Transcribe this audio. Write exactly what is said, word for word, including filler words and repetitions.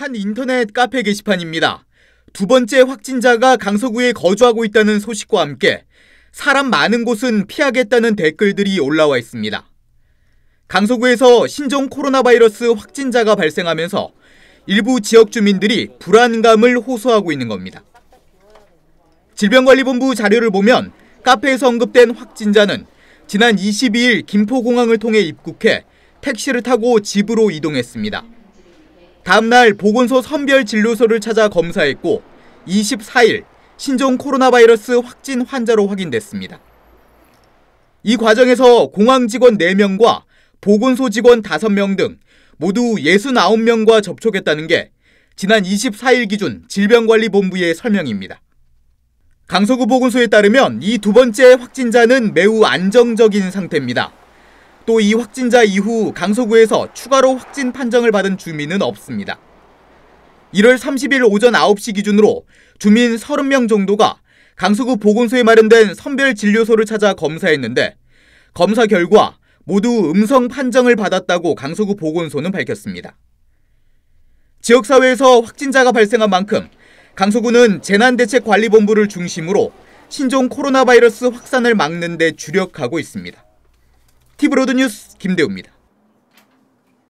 한 인터넷 카페 게시판입니다. 두 번째 확진자가 강서구에 거주하고 있다는 소식과 함께 사람 많은 곳은 피하겠다는 댓글들이 올라와 있습니다. 강서구에서 신종 코로나 바이러스 확진자가 발생하면서 일부 지역 주민들이 불안감을 호소하고 있는 겁니다. 질병관리본부 자료를 보면 카페에서 언급된 확진자는 지난 이십이일 김포공항을 통해 입국해 택시를 타고 집으로 이동했습니다. 다음 날 보건소 선별진료소를 찾아 검사했고 이십사일 신종 코로나 바이러스 확진 환자로 확인됐습니다. 이 과정에서 공항 직원 네 명과 보건소 직원 다섯 명 등 모두 육십구 명과 접촉했다는 게 지난 이십사일 기준 질병관리본부의 설명입니다. 강서구 보건소에 따르면 이 두 번째 확진자는 매우 안정적인 상태입니다. 또 이 확진자 이후 강서구에서 추가로 확진 판정을 받은 주민은 없습니다. 일월 삼십일 오전 아홉 시 기준으로 주민 삼십 명 정도가 강서구 보건소에 마련된 선별진료소를 찾아 검사했는데 검사 결과 모두 음성 판정을 받았다고 강서구 보건소는 밝혔습니다. 지역사회에서 확진자가 발생한 만큼 강서구는 재난대책관리본부를 중심으로 신종 코로나 바이러스 확산을 막는 데 주력하고 있습니다. 티브로드 뉴스 김대우입니다.